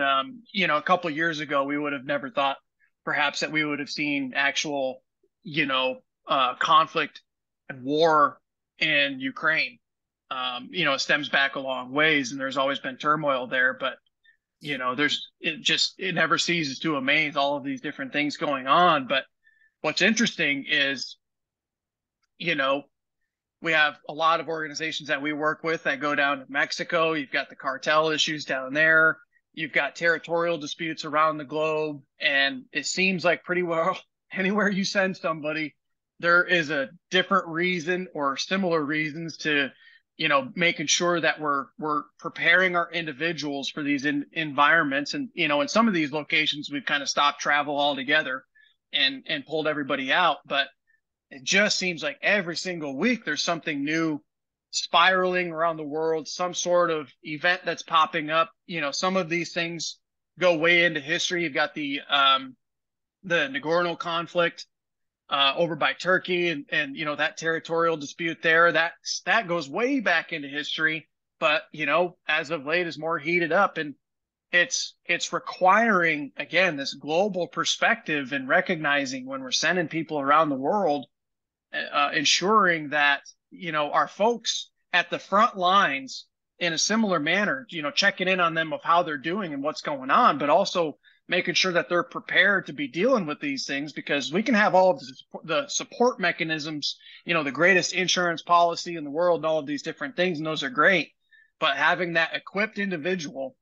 you know, a couple of years ago, we would have never thought perhaps that we would have seen actual, you know, conflict and war in Ukraine. You know, it stems back a long ways, and there's always been turmoil there, but, you know, it never ceases to amaze, all of these different things going on. But what's interesting is, you know, we have a lot of organizations that we work with that go down to Mexico. You've got the cartel issues down there. You've got territorial disputes around the globe. And it seems like pretty well anywhere you send somebody, there is a different reason or similar reasons to, you know, making sure that we're preparing our individuals for these environments. And, you know, in some of these locations, we've kind of stopped travel altogether and pulled everybody out. But it just seems like every single week there's something new spiraling around the world, some sort of event that's popping up. You know, some of these things go way into history. You've got the Nagorno conflict over by Turkey, and you know, that territorial dispute there, that goes way back into history. But, you know, as of late is more heated up, and it's requiring, again, this global perspective and recognizing when we're sending people around the world, ensuring that, you know, our folks at the front lines in a similar manner, you know, checking in on them of how they're doing and what's going on, but also making sure that they're prepared to be dealing with these things, because we can have all of the support mechanisms, you know, the greatest insurance policy in the world and all of these different things, and those are great. But having that equipped individual,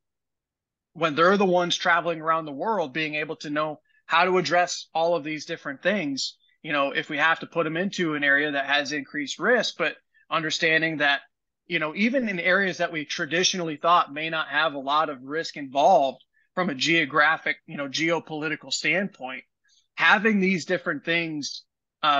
when they're the ones traveling around the world, being able to know how to address all of these different things you know, if we have to put them into an area that has increased risk, but understanding that, you know, even in areas that we traditionally thought may not have a lot of risk involved from a geographic, you know, geopolitical standpoint, having these different things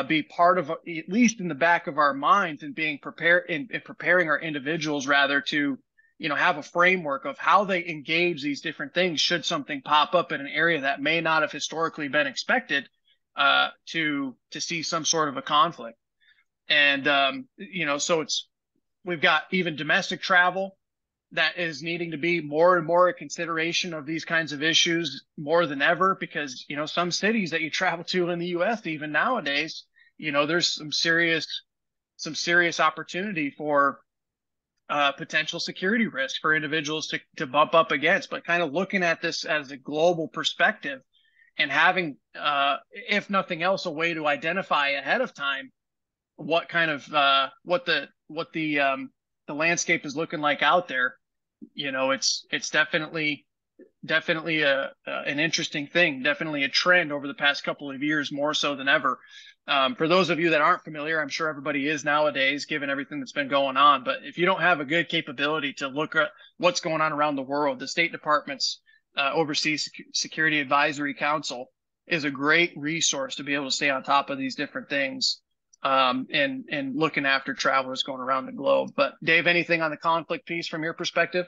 be part of, at least in the back of our minds, and being prepared and preparing our individuals rather to, you know, have a framework of how they engage these different things should something pop up in an area that may not have historically been expected to see some sort of a conflict. And, you know, so it's, we've got even domestic travel that is needing to be more and more a consideration of these kinds of issues more than ever, because, you know, some cities that you travel to in the U.S. even nowadays, you know, there's some serious opportunity for potential security risk for individuals to bump up against. But kind of looking at this as a global perspective and having, if nothing else, a way to identify ahead of time what kind of what the landscape is looking like out there. You know, it's definitely an interesting thing, definitely a trend over the past couple of years, more so than ever. For those of you that aren't familiar, I'm sure everybody is nowadays, given everything that's been going on. But if you don't have a good capability to look at what's going on around the world, the State Department's Overseas Security Advisory Council is a great resource to be able to stay on top of these different things, and looking after travelers going around the globe. But Dave, anything on the conflict piece from your perspective?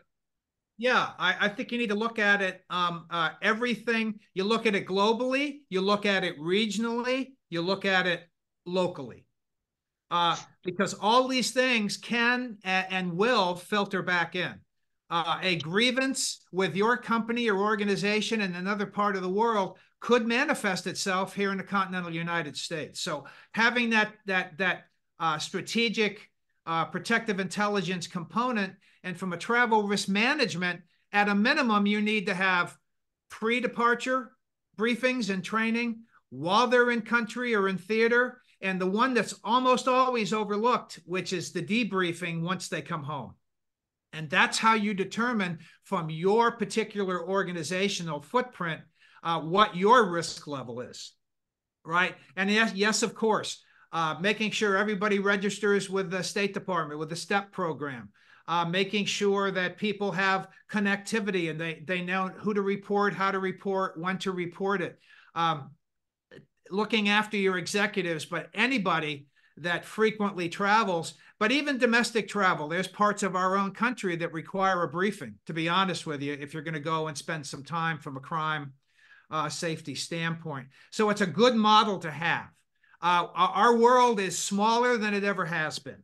Yeah, I think you need to look at it. Everything, you look at it globally, you look at it regionally, you look at it locally, because all these things can and will filter back in. A grievance with your company or organization in another part of the world could manifest itself here in the continental United States. So having that strategic protective intelligence component, and from a travel risk management, at a minimum, you need to have pre-departure briefings and training while they're in country or in theater. And the one that's almost always overlooked, which is the debriefing once they come home. And that's how you determine from your particular organizational footprint what your risk level is, right? And yes, of course, making sure everybody registers with the State Department, with the STEP program, making sure that people have connectivity and they know who to report, how to report, when to report it, looking after your executives, but anybody that frequently travels, but even domestic travel. There's parts of our own country that require a briefing, to be honest with you, if you're going to go and spend some time from a crime safety standpoint. So it's a good model to have. Our world is smaller than it ever has been.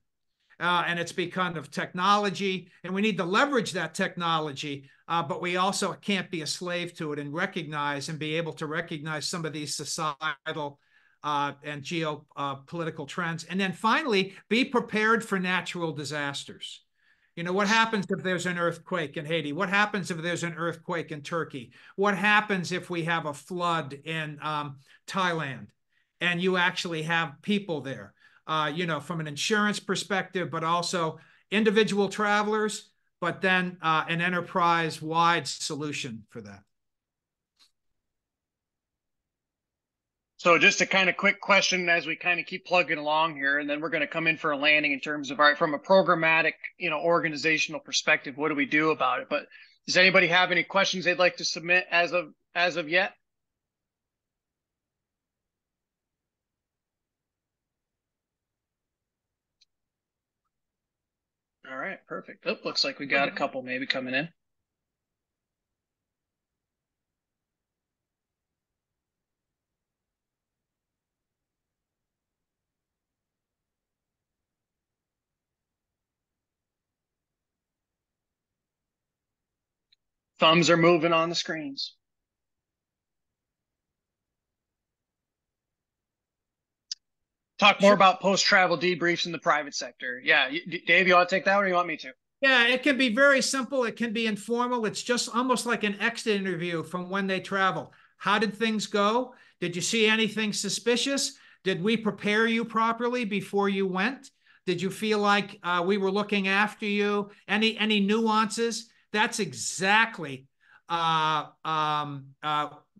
And it's because of technology, and we need to leverage that technology, but we also can't be a slave to it, and be able to recognize some of these societal and geopolitical trends. And then finally, be prepared for natural disasters. You know, what happens if there's an earthquake in Haiti? What happens if there's an earthquake in Turkey? What happens if we have a flood in Thailand and you actually have people there? You know, from an insurance perspective, but also individual travelers, but then an enterprise-wide solution for that. So just a kind of quick question as we kind of keep plugging along here, and then we're going to come in for a landing in terms of, all right, from a programmatic, you know, organizational perspective, what do we do about it? But does anybody have any questions they'd like to submit as of yet? All right, perfect. Oh, looks like we got a couple maybe coming in. Thumbs are moving on the screens. Talk more about post-travel debriefs in the private sector. Yeah, Dave, you want to take that one, or you want me to? Yeah, it can be very simple. It can be informal. It's just almost like an exit interview from when they travel. How did things go? Did you see anything suspicious? Did we prepare you properly before you went? Did you feel like we were looking after you? Any nuances? That's exactly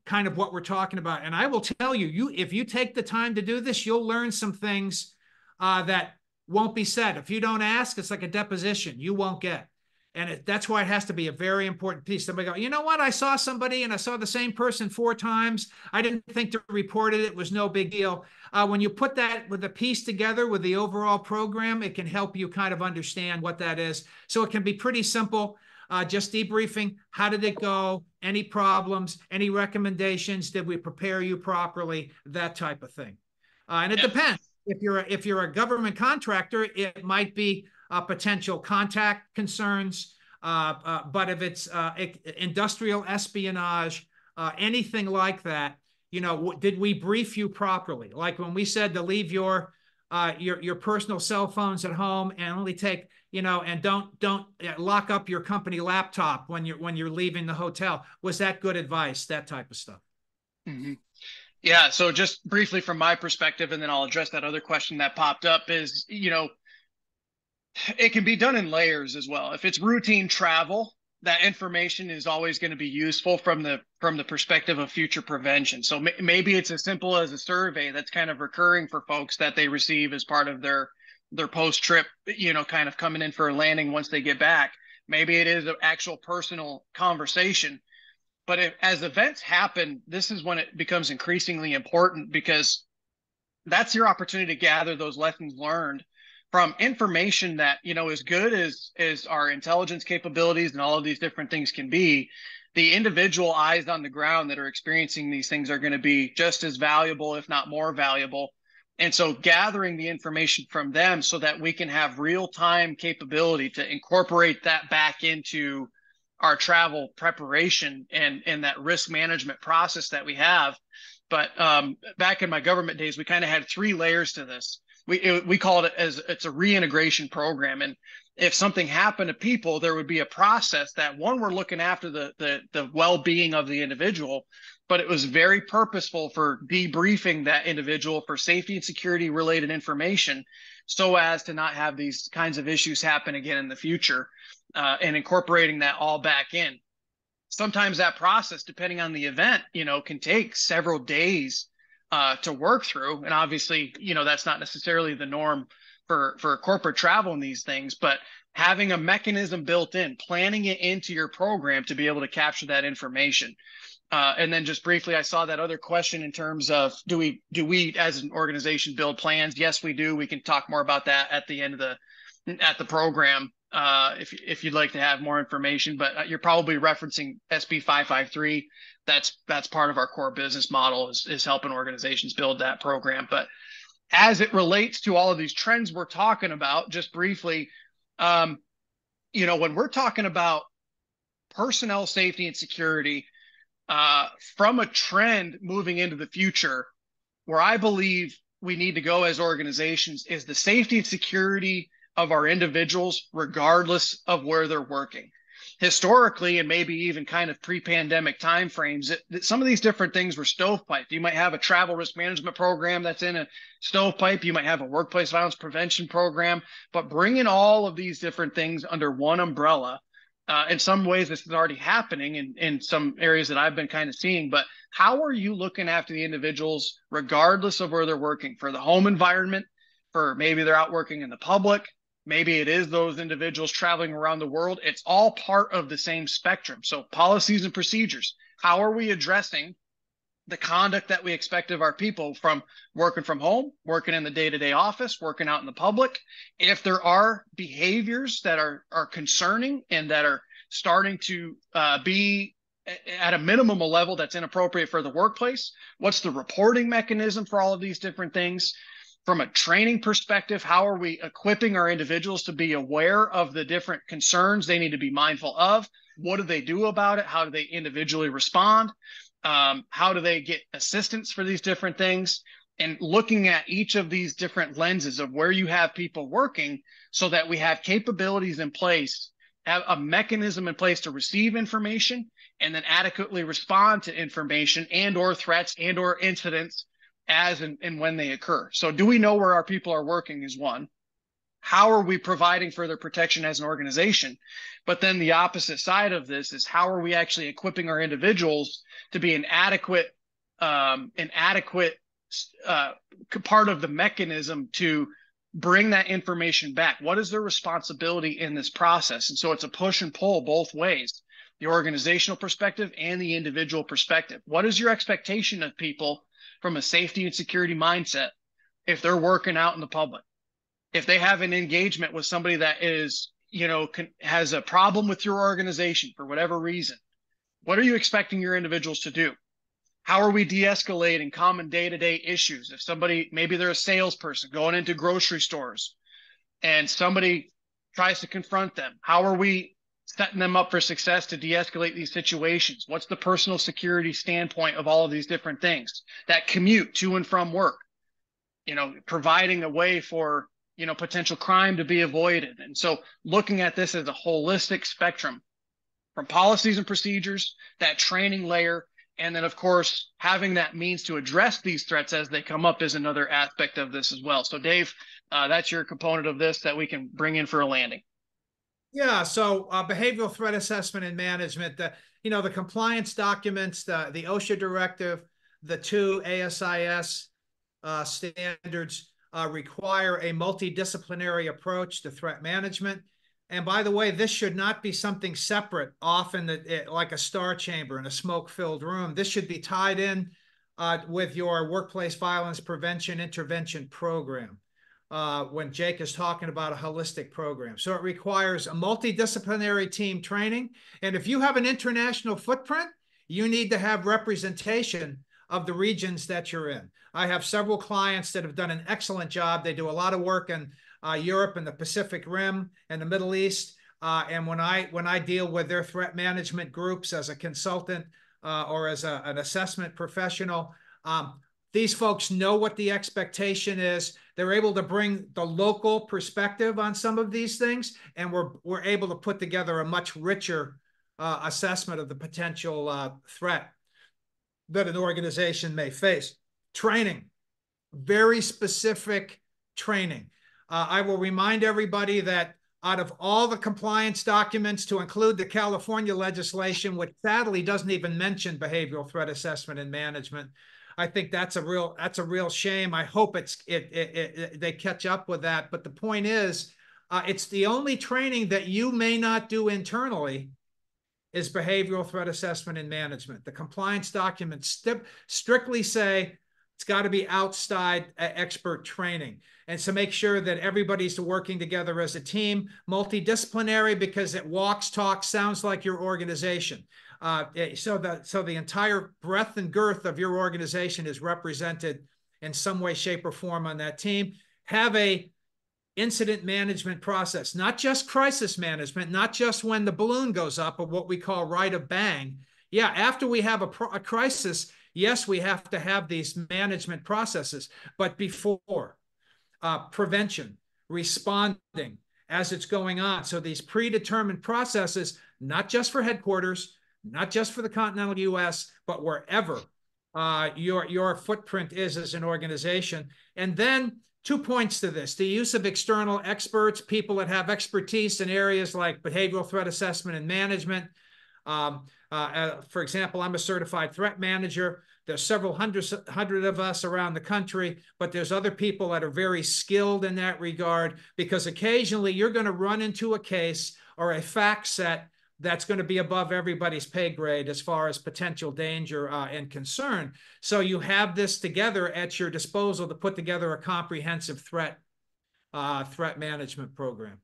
kind of what we're talking about. And I will tell you, if you take the time to do this, you'll learn some things that won't be said. If you don't ask, it's like a deposition. You won't get. And that's why it has to be a very important piece. Somebody go, you know what? I saw somebody and I saw the same person 4 times. I didn't think to report it. It was no big deal. When you put that with a piece together with the overall program, it can help you kind of understand what that is. So it can be pretty simple. Just debriefing. How did it go? Any problems? Any recommendations? Did we prepare you properly? That type of thing. And it depends. If you're a government contractor, it might be potential contact concerns. But if it's industrial espionage, anything like that, you know, did we brief you properly? Like when we said to leave your personal cell phones at home and only take, you know, and don't lock up your company laptop when you're leaving the hotel. Was that good advice? That type of stuff. Mm-hmm. Yeah. So just briefly from my perspective, and then I'll address that other question that popped up is, you know, it can be done in layers as well. If it's routine travel, that information is always going to be useful from the perspective of future prevention. So maybe it's as simple as a survey that's kind of recurring for folks that they receive as part of their post-trip, you know, kind of coming in for a landing once they get back. Maybe it is an actual personal conversation. But as events happen, this is when it becomes increasingly important, because that's your opportunity to gather those lessons learned from information that, you know, as good as our intelligence capabilities and all of these different things can be, the individual eyes on the ground that are experiencing these things are going to be just as valuable, if not more valuable. And so gathering the information from them so that we can have real-time capability to incorporate that back into our travel preparation and that risk management process that we have. But back in my government days, we kind of had 3 layers to this. We called it as it's a reintegration program. And if something happened to people, there would be a process that one, we're looking after the well-being of the individual, but it was very purposeful for debriefing that individual for safety and security related information so as to not have these kinds of issues happen again in the future, and incorporating that all back in. Sometimes that process, depending on the event, you know, can take several days to work through. And obviously, you know, that's not necessarily the norm for corporate travel and these things, but having a mechanism built in, planning it into your program to be able to capture that information. And then just briefly, I saw that other question in terms of, do we as an organization build plans? Yes, we do. We can talk more about that at the end of the program, if you'd like to have more information, but you're probably referencing SB 553. That's part of our core business model is helping organizations build that program. But as it relates to all of these trends we're talking about, just briefly, you know, when we're talking about personnel safety and security, from a trend moving into the future, where I believe we need to go as organizations is the safety and security of our individuals, regardless of where they're working. Historically, and maybe even kind of pre-pandemic timeframes, some of these different things were stovepiped. You might have a travel risk management program that's in a stovepipe. You might have a workplace violence prevention program, but bringing all of these different things under one umbrella. In some ways, this is already happening in some areas that I've been kind of seeing, but how are you looking after the individuals regardless of where they're working? For the home environment, for maybe they're out working in the public, maybe it is those individuals traveling around the world. It's all part of the same spectrum. So policies and procedures, how are we addressing the conduct that we expect of our people from working from home, working in the day-to-day office, working out in the public? If there are behaviors that are concerning and that are starting to be at a minimum a level that's inappropriate for the workplace, what's the reporting mechanism for all of these different things? From a training perspective, how are we equipping our individuals to be aware of the different concerns they need to be mindful of? What do they do about it? How do they individually respond? How do they get assistance for these different things? And looking at each of these different lenses of where you have people working so that we have capabilities in place, have a mechanism in place to receive information and then adequately respond to information and or threats and or incidents as and when they occur. So do we know where our people are working is one. How are we providing further protection as an organization? But then the opposite side of this is how are we actually equipping our individuals to be an adequate part of the mechanism to bring that information back? What is their responsibility in this process? And so it's a push and pull both ways, the organizational perspective and the individual perspective. What is your expectation of people from a safety and security mindset if they're working out in the public? If they have an engagement with somebody that is, has a problem with your organization for whatever reason, what are you expecting your individuals to do? How are we de-escalating common day-to-day issues? If somebody, maybe they're a salesperson going into grocery stores and somebody tries to confront them, how are we setting them up for success to de-escalate these situations? What's the personal security standpoint of all of these different things? That commute to and from work, providing a way for, potential crime to be avoided. And so looking at this as a holistic spectrum from policies and procedures, that training layer, and then, of course, having that means to address these threats as they come up is another aspect of this as well. So, Dave, that's your component of this that we can bring in for a landing. Yeah, so behavioral threat assessment and management, the compliance documents, the OSHA directive, the two ASIS standards require a multidisciplinary approach to threat management. And by the way, this should not be something separate off in like a star chamber in a smoke-filled room. This should be tied in with your workplace violence prevention intervention program when Jake is talking about a holistic program. So it requires a multidisciplinary team training. And if you have an international footprint, you need to have representation of the regions that you're in. I have several clients that have done an excellent job. They do a lot of work in Europe and the Pacific Rim and the Middle East. And when I deal with their threat management groups as a consultant or as an assessment professional, these folks know what the expectation is. They're able to bring the local perspective on some of these things, and we're able to put together a much richer assessment of the potential threat that an organization may face. Training, very specific training. I will remind everybody that out of all the compliance documents, to include the California legislation, which sadly doesn't even mention behavioral threat assessment and management, I think that's a real shame. I hope they catch up with that. But the point is, it's the only training that you may not do internally is behavioral threat assessment and management. The compliance documents strictly say it's got to be outside expert training. And so make sure that everybody's working together as a team, multidisciplinary, because it walks, talks, sounds like your organization. So the entire breadth and girth of your organization is represented in some way, shape, or form on that team. Have a incident management process, not just crisis management, not just when the balloon goes up or what we call right of bang. Yeah, after we have a crisis, yes, we have to have these management processes, but before, prevention, responding as it's going on. So these predetermined processes, not just for headquarters, not just for the continental U.S., but wherever your footprint is as an organization. And then 2 points to this: the use of external experts, people that have expertise in areas like behavioral threat assessment and management. For example, I'm a certified threat manager. There's several hundred of us around the country, but there's other people that are very skilled in that regard, because occasionally you're going to run into a case or a fact set that's going to be above everybody's pay grade as far as potential danger and concern. So you have this together at your disposal to put together a comprehensive threat management program.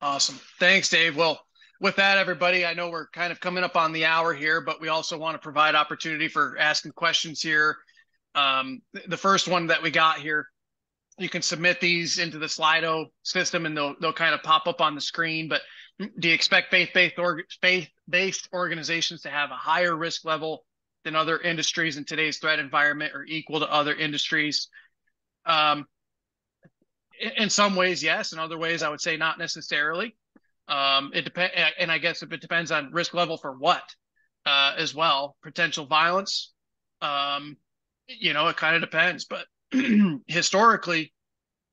Awesome. Thanks, Dave. Well, with that, everybody, I know we're kind of coming up on the hour here, but we also want to provide opportunity for asking questions here. The first one that we got here, you can submit these into the Slido system, and they'll kind of pop up on the screen. But do you expect faith-based organizations to have a higher risk level than other industries in today's threat environment, or equal to other industries? In some ways, yes. In other ways, I would say not necessarily. It depends, and I guess it depends on risk level for what as well. Potential violence, it kind of depends. But historically,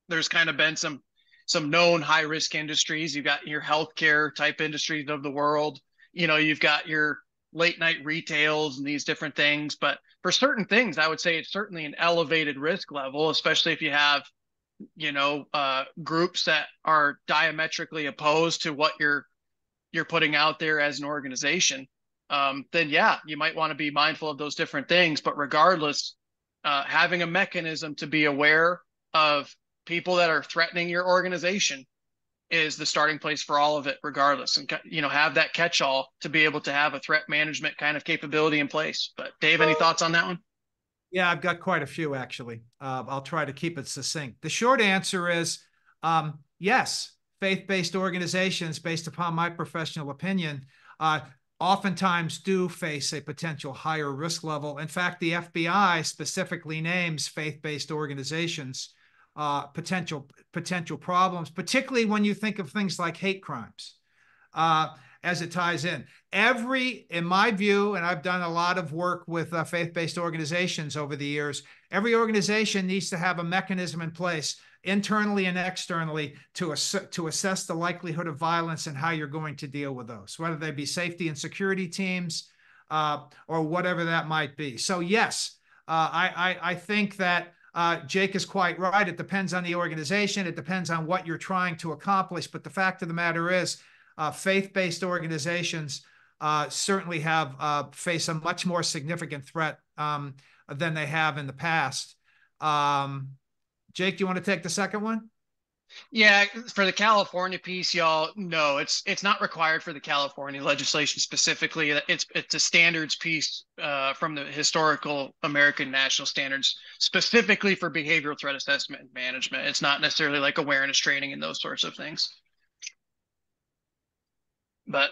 there's kind of been some some known high risk industries. You've got your healthcare type industries of the world. You know, you've got your late night retails and these different things. But for certain things, I would say it's certainly an elevated risk level, especially if you have, you know, groups that are diametrically opposed to what you're putting out there as an organization. Then yeah, you might want to be mindful of those different things. But regardless, having a mechanism to be aware of people that are threatening your organization is the starting place for all of it, regardless. And, you know, have that catch-all to be able to have a threat management kind of capability in place. But Dave, any thoughts on that one? Yeah, I've got quite a few, actually. I'll try to keep it succinct. The short answer is yes, faith-based organizations, based upon my professional opinion, oftentimes do face a potential higher risk level. In fact, the FBI specifically names faith-based organizations potential problems, particularly when you think of things like hate crimes as it ties in. In my view, and I've done a lot of work with faith-based organizations over the years, every organization needs to have a mechanism in place internally and externally to assess the likelihood of violence and how you're going to deal with those, whether they be safety and security teams or whatever that might be. So yes, I think that Jake is quite right. It depends on the organization. It depends on what you're trying to accomplish. But the fact of the matter is faith-based organizations certainly have faced a much more significant threat than they have in the past. Jake, do you want to take the second one? Yeah, for the California piece, y'all, no, it's not required for the California legislation specifically. It's a standards piece from the historical American national standards, specifically for behavioral threat assessment and management. It's not necessarily like awareness training and those sorts of things. But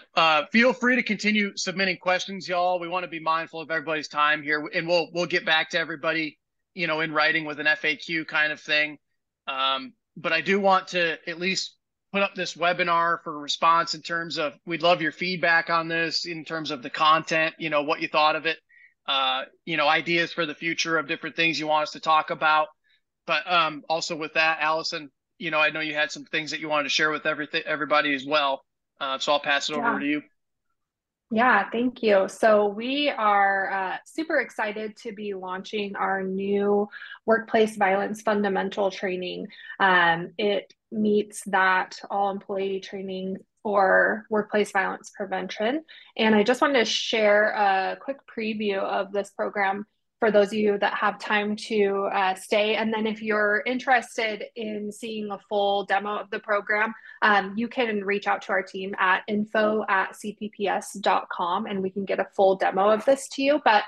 feel free to continue submitting questions, y'all. We want to be mindful of everybody's time here, and we'll get back to everybody, you know, in writing with an FAQ kind of thing. But I do want to at least put up this webinar for response in terms of, we'd love your feedback on this in terms of the content, you know, what you thought of it, you know, ideas for the future of different things you want us to talk about. But also with that, Allison, you know, I know you had some things that you wanted to share with everybody as well. So I'll pass it over to you. Yeah, thank you. So we are super excited to be launching our new workplace violence fundamental training. It meets that all employee training for workplace violence prevention. And I just wanted to share a quick preview of this program for those of you that have time to stay. And then if you're interested in seeing a full demo of the program, you can reach out to our team at info@cpps.com and we can get a full demo of this to you. But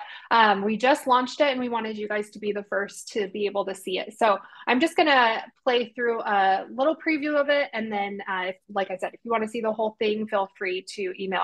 we just launched it and we wanted you guys to be the first to be able to see it. So I'm just gonna play through a little preview of it. And then, like I said, if you wanna see the whole thing, feel free to email